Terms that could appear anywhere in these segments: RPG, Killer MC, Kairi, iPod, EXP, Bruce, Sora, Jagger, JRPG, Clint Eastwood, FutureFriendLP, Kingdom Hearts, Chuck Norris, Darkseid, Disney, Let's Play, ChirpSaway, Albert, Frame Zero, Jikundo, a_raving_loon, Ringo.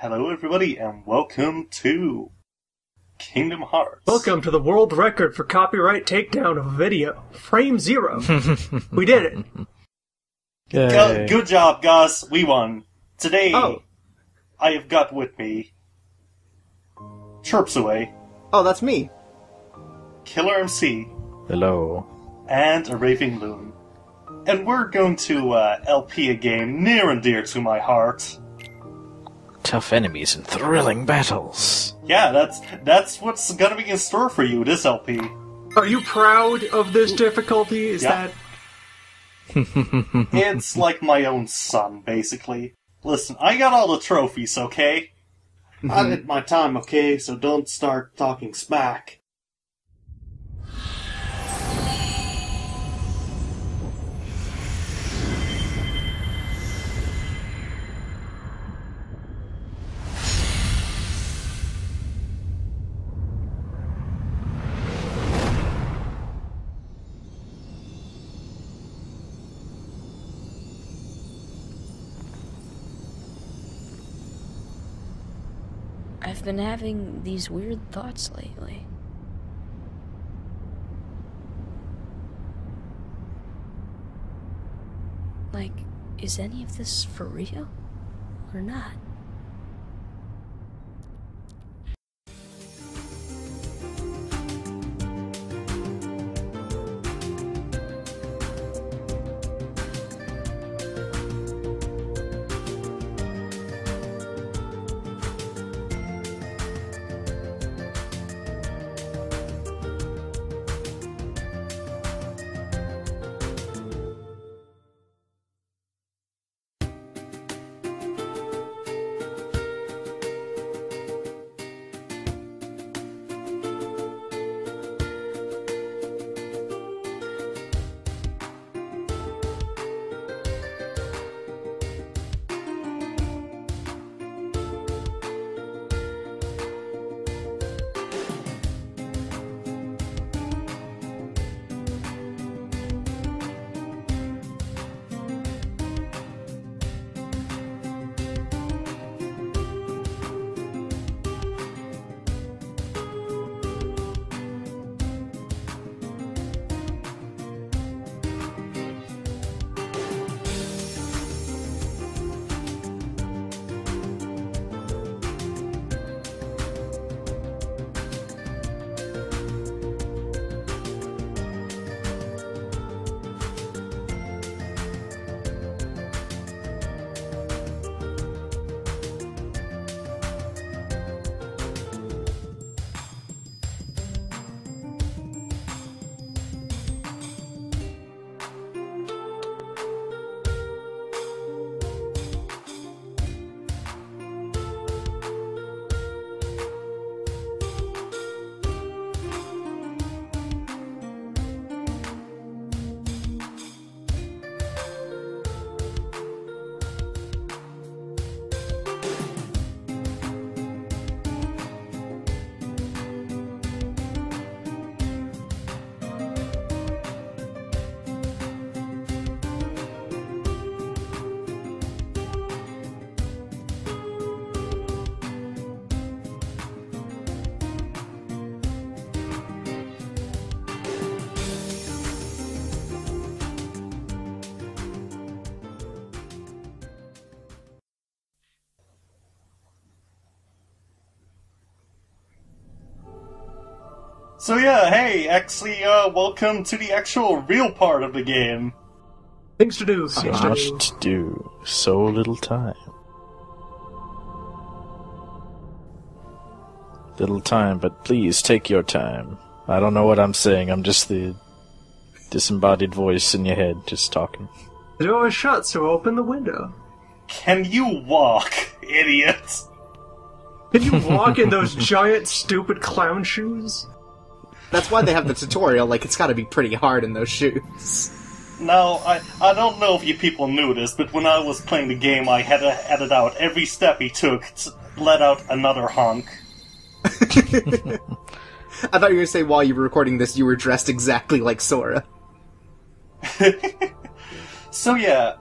Hello everybody and welcome to Kingdom Hearts. Welcome to the world record for copyright takedown of a video. Frame Zero. We did it. Good job, guys. We won. Today, I have got with me ChirpSaway. Oh, that's me. Killer MC. Hello. And a Raving Loon. And we're going to LP a game near and dear to my heart. Tough enemies and thrilling battles. Yeah, that's what's gonna be in store for you, this LP. Are you proud of this difficulty? Is that... It's like my own son, basically. Listen, I got all the trophies, okay? I did my time, okay? So don't start talking smack. I've been having these weird thoughts lately. Like, is any of this for real? Or not? So yeah, hey, actually, welcome to the actual real part of the game. Things to do. So much to do. So little time. Little time, but please take your time. I don't know what I'm saying, I'm just the disembodied voice in your head, just talking. The door is shut, so open the window. Can you walk, idiot? Can you walk in those giant, stupid clown shoes? That's why they have the tutorial, like, it's gotta be pretty hard in those shoes. Now, I don't know if you people knew this, but when I was playing the game, I had edited out every step he took to let out another honk. I thought you were gonna say while you were recording this, you were dressed exactly like Sora. So yeah,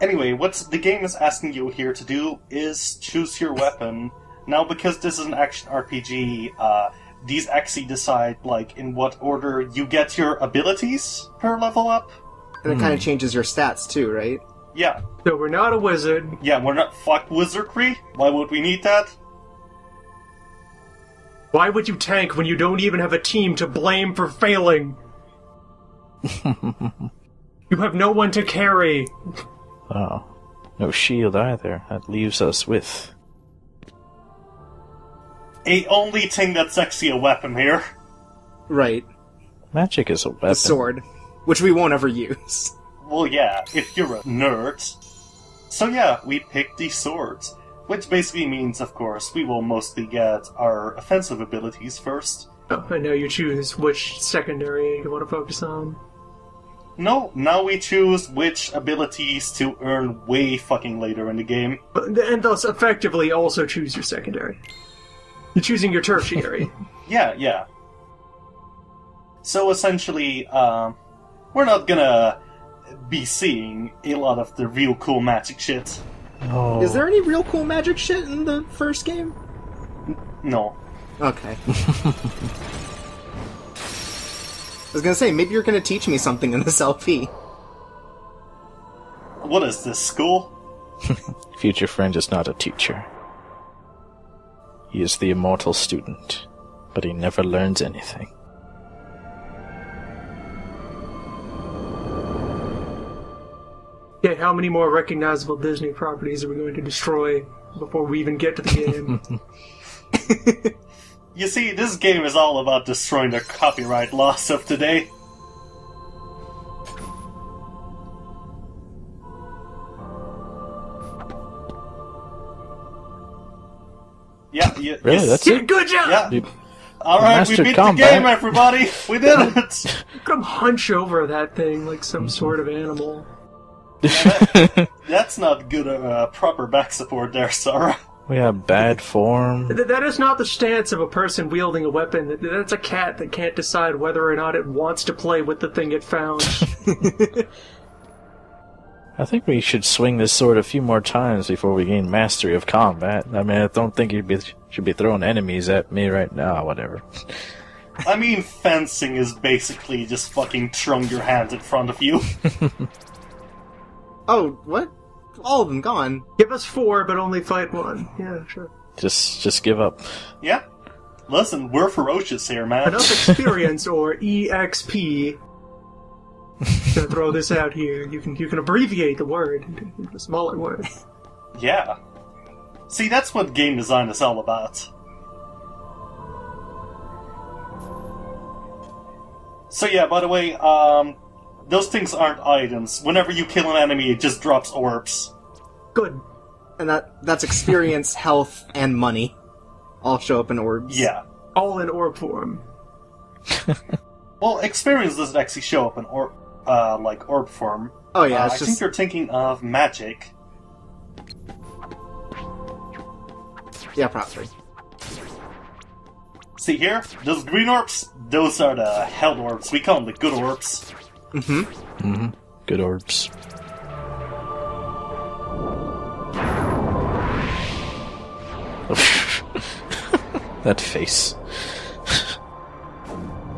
anyway, what the game is asking you here to do is choose your weapon. Now, because this is an action RPG, these actually decide, like, in what order you get your abilities per level up. And it kind of changes your stats too, right? Yeah. So we're not a wizard. Yeah, we're not. Fuck wizardry. Why would we need that? Why would you tank when you don't even have a team to blame for failing? You have no one to carry. Oh. No shield either. That leaves us with... the only thing that's actually a weapon here. Right. Magic is a weapon. A sword. Which we won't ever use. Well, yeah, if you're a nerd. So yeah, we picked the swords. Which basically means, of course, we will mostly get our offensive abilities first. Oh, and now you choose which secondary you want to focus on. No, now we choose which abilities to earn way fucking later in the game. And thus effectively also choose your secondary. You're choosing your tertiary. Yeah, yeah. So essentially, we're not gonna be seeing a lot of the real cool magic shit. Oh. Is there any real cool magic shit in the first game? No. Okay. I was gonna say, maybe you're gonna teach me something in this LP. What is this, school? Future friend is not a teacher. He is the immortal student, but he never learns anything. Yeah, how many more recognizable Disney properties are we going to destroy before we even get to the game? You see, this game is all about destroying the copyright laws of today. Yeah, really? That's it? Good job! Yeah. Alright, we beat the game, everybody! We did it! Come hunch over that thing like some sort of animal. Yeah, that's not good proper back support there, Sora. We have bad form. That is not the stance of a person wielding a weapon. That's a cat that can't decide whether or not it wants to play with the thing it found. I think we should swing this sword a few more times before we gain mastery of combat. I mean, I don't think you should be throwing enemies at me right now, whatever. I mean, fencing is basically just fucking throwing your hands in front of you. Oh, what? All of them gone. Give us four, but only fight one. Yeah, sure. Just give up. Yeah. Listen, we're ferocious here, man. Enough experience, or EXP. Gonna throw this out here. You can abbreviate the word into a smaller word. Yeah. See, that's what game design is all about. So yeah, by the way, those things aren't items. Whenever you kill an enemy, it just drops orbs. Good. And that's experience, health, and money. All show up in orbs. Yeah. All in orb form. Well, experience doesn't actually show up in orb, like orb form. Oh yeah, it's I think you're thinking of magic. Yeah, probably. See here? Those green orbs? Those are the hell orbs. We call them the good orbs. Mm-hmm. Mm-hmm. Good orbs. That face.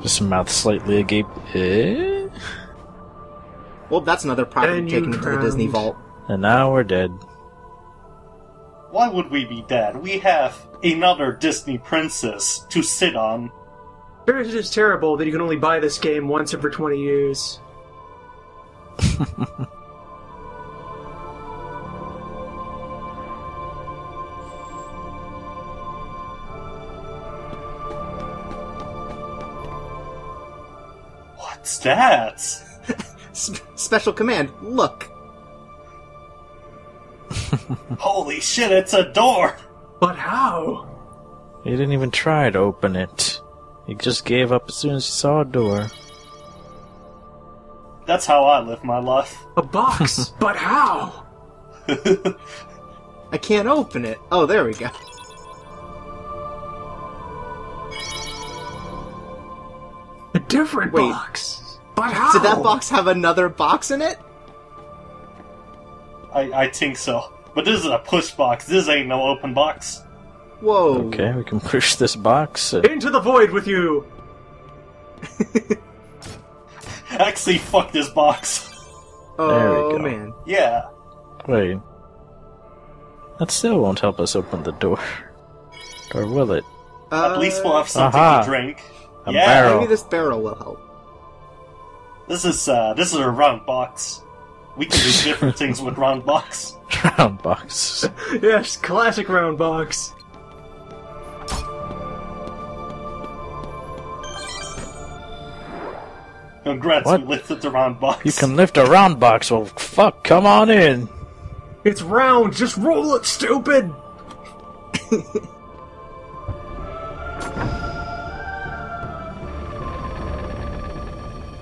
Just mouth slightly agape. Eh? Well, that's another problem taken to the Disney vault. And now we're dead. Why would we be dead? We have another Disney princess to sit on. It is terrible that you can only buy this game once every 20 years. What's that? Special command, look. Holy shit, it's a door! But how? You didn't even try to open it. You just gave up as soon as you saw a door. That's how I live my life. A box? But how? I can't open it. Oh, there we go. A different box. But how? Did that box have another box in it? I think so. But this is a push box. This ain't no open box. Whoa. Okay, we can push this box. Into the void with you! Actually, fuck this box. Oh, there we go. Man. Yeah. Wait. That still won't help us open the door. Or will it? At least we'll have something to drink. Yeah, maybe this barrel will help. This is a round box. We can do different things with round box. Round box. Yes, classic round box. Congrats, we lifted the round box. You can lift a round box, well fuck, come on in. It's round, just roll it, stupid!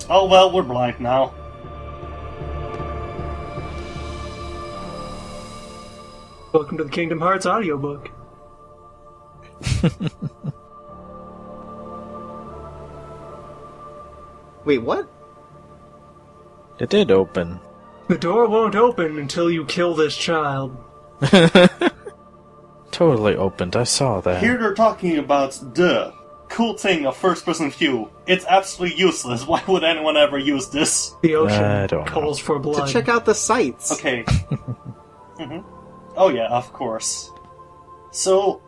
Oh well, we're blind now. Welcome to the Kingdom Hearts audiobook. Wait, what? It did open. The door won't open until you kill this child. Totally opened, I saw that. Here they're talking about the cool thing of first-person view. It's absolutely useless. Why would anyone ever use this? The ocean calls for blood. To check out the sights. Okay. Mm-hmm. Oh yeah, of course. So,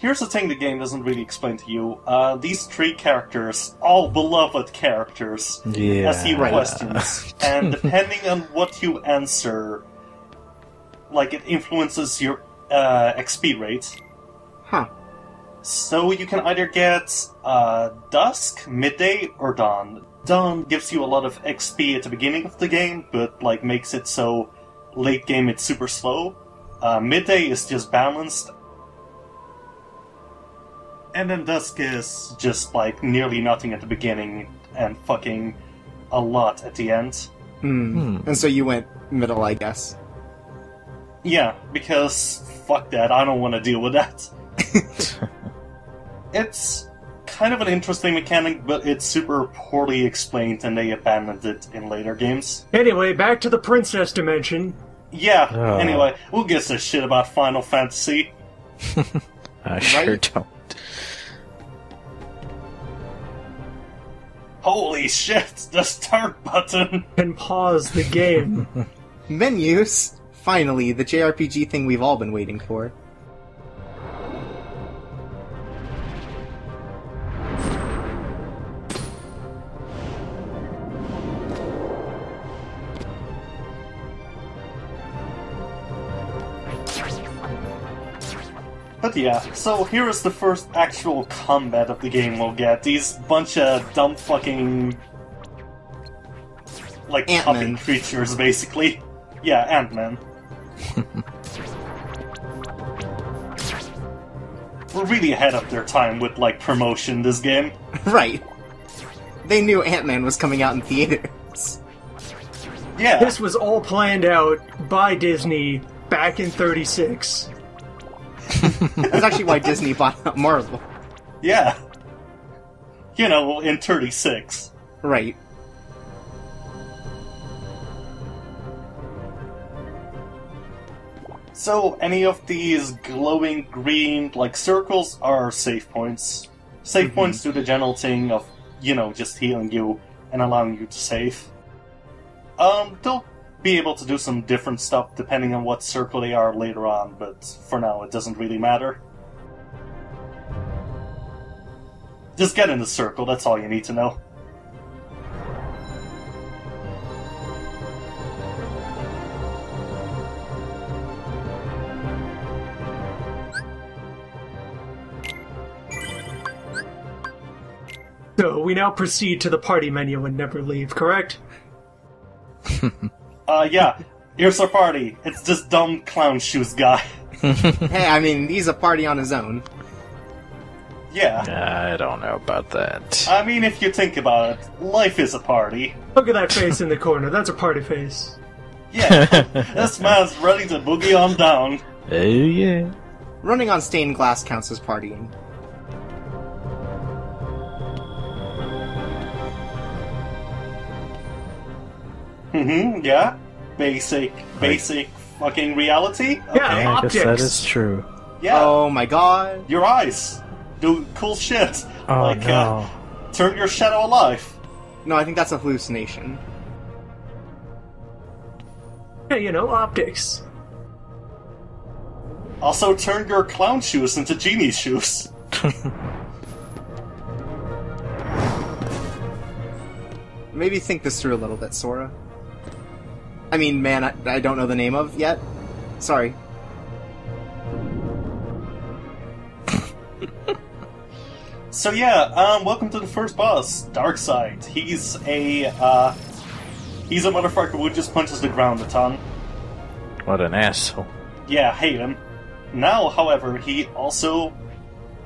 here's the thing the game doesn't really explain to you. These three characters, all beloved characters, as you questions. And depending on what you answer, like, it influences your XP rate. Huh. So you can either get dusk, midday, or dawn. Dawn gives you a lot of XP at the beginning of the game, but like makes it so late game it's super slow. Midday is just balanced. And then dusk is just, like, nearly nothing at the beginning and fucking a lot at the end. Mm. Mm. And so you went middle, I guess. Yeah, because fuck that, I don't want to deal with that. It's kind of an interesting mechanic, but it's super poorly explained and they abandoned it in later games. Anyway, back to the princess dimension. Yeah, anyway, who gives a shit about Final Fantasy? I sure don't. Holy shit, the start button! And pause the game. Menus! Finally, the JRPG thing we've all been waiting for. But yeah, so here is the first actual combat of the game we'll get. These bunch of dumb fucking... like, puppet creatures, basically. Yeah, Ant-Man. We're really ahead of their time with, like, promotion this game. Right. They knew Ant-Man was coming out in theaters. Yeah. This was all planned out by Disney back in '36. That's actually why Disney bought Marvel. Yeah. You know, in '36. Right. So, any of these glowing green, like, circles are save points. Save points do the general thing of, you know, just healing you and allowing you to save. They'll be able to do some different stuff depending on what circle they are later on, but for now it doesn't really matter. Just get in the circle, that's all you need to know. So, we now proceed to the party menu and never leave, correct? Yeah, here's our party. It's this dumb clown shoes guy. Hey, I mean, he's a party on his own. Yeah. I don't know about that. I mean, if you think about it, life is a party. Look at that face in the corner. That's a party face. Yeah, this man's ready to boogie on down. Oh, yeah. Running on stained glass counts as partying. Mm-hmm, yeah. Basic fucking reality? Okay. Yeah, optics. That is true. Yeah. Oh my god. Your eyes do cool shit. Oh, like, no. Turn your shadow alive. No, I think that's a hallucination. Yeah, you know, optics. Also, turn your clown shoes into genie shoes. Maybe think this through a little bit, Sora. I mean, man, I don't know the name of yet. Sorry. So yeah, welcome to the first boss, Darkseid. He's a motherfucker who just punches the ground a ton. What an asshole. Yeah, hate him. Now, however, he also,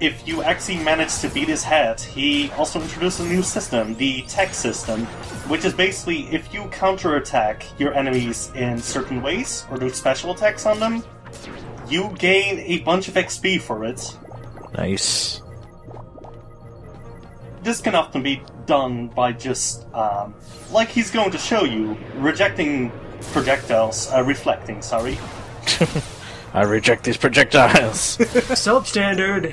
if you actually manage to beat his head, he also introduced a new system, the tech system, which is basically if you counterattack your enemies in certain ways, or do special attacks on them, you gain a bunch of XP for it. Nice. This can often be done by just, like he's going to show you, rejecting projectiles, reflecting, sorry. I reject these projectiles! Substandard!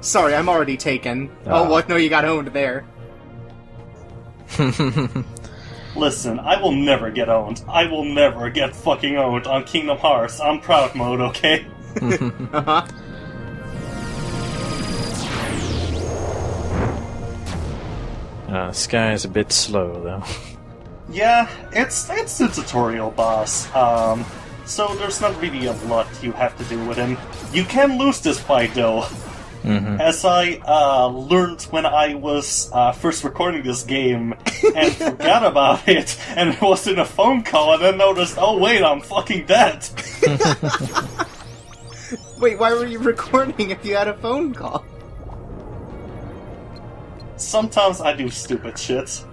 Sorry, I'm already taken. Oh, what? No, you got owned there. Listen, I will never get owned. I will never get fucking owned on Kingdom Hearts. I'm proud mode, okay? Uh-huh. This guy is a bit slow, though. Yeah, it's the tutorial boss, so there's not really a lot you have to do with him. You can lose this fight, though. Mm-hmm. As I learned when I was first recording this game, and forgot about it, and it was in a phone call, and then noticed, oh wait, I'm fucking dead! Wait, why were you recording if you had a phone call? Sometimes I do stupid shit.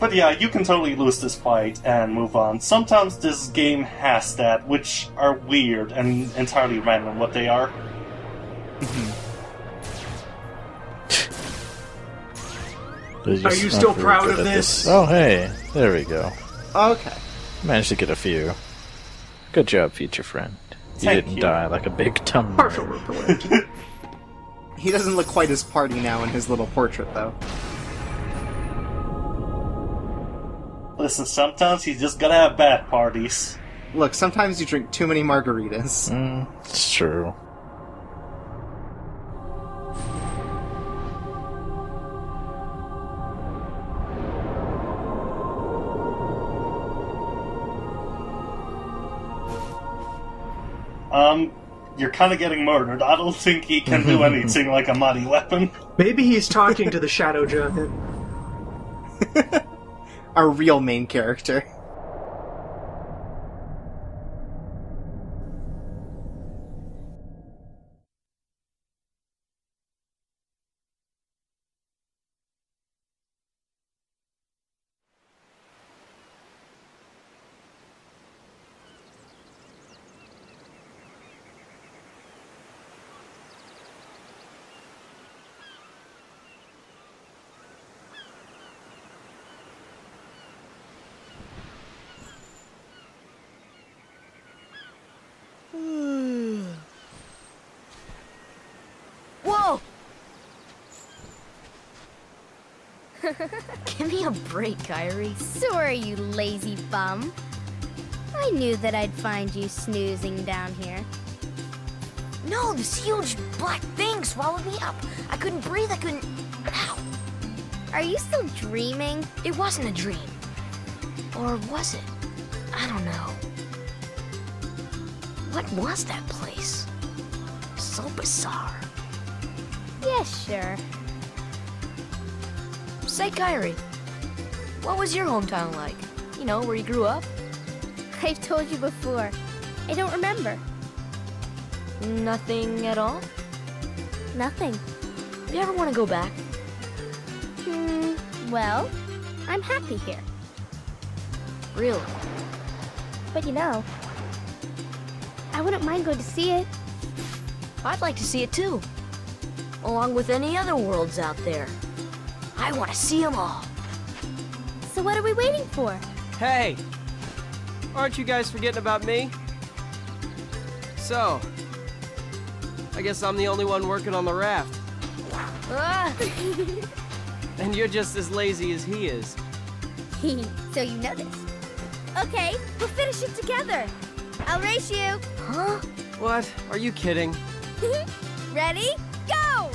But yeah, you can totally lose this fight and move on. Sometimes this game has that, which are weird and entirely random what they are. Are you still proud of this? Oh, hey. There we go. Okay. Managed to get a few. Good job, future friend. You didn't die like a big tumbler. Partial report. He doesn't look quite as party now in his little portrait, though. Listen, sometimes you just gotta have bad parties. Look, sometimes you drink too many margaritas. It's true. You're kind of getting murdered. I don't think he can do anything like a mighty weapon. Maybe he's talking to the Shadow Giant. Our real main character. Give me a break, Kairi. Sorry, you lazy bum. I knew that I'd find you snoozing down here. No, this huge black thing swallowed me up. I couldn't breathe, I couldn't... Ow! Are you still dreaming? It wasn't a dream. Or was it? I don't know. What was that place? So bizarre. Yeah, sure. Say, Kairi, what was your hometown like? You know, where you grew up? I've told you before. I don't remember. Nothing at all? Nothing. You ever want to go back? Well, I'm happy here. Really? But you know, I wouldn't mind going to see it. I'd like to see it too. Along with any other worlds out there. I want to see them all. So what are we waiting for? Hey! Aren't you guys forgetting about me? So, I guess I'm the only one working on the raft. And you're just as lazy as he is. So you noticed. Okay, we'll finish it together. I'll race you. Huh? What? Are you kidding? Ready? Go!